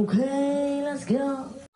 Okay, let's go.